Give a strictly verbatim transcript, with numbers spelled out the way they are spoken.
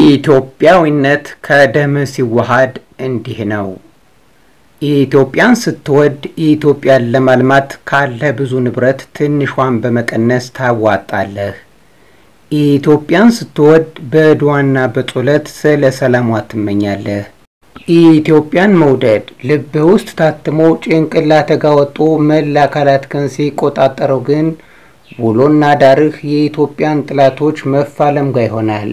ኢትዮጵያዊነት ከደም ሲዋሃድ እንዲህ ነው ኢትዮጵያን ስትወድ ኢትዮጵያን ለማልማት ካለ ብዙ ንብረት ትንሽዋን በመቀነስ ታዋጣለህ ኢትዮጵያን ስትወድ በድዋና በጾለት ስለ ሰላም አትመኛለህ ኢትዮጵያን መውደድ ልብህ ውስጥ ታትሞ ጭንቅላትህ ጋወጦ መላካላት ከንሲ ቆጣጣረው ግን ውሎና ዳርህ የኢትዮጵያን ጥላቶች መፋለም ጋር ይሆናል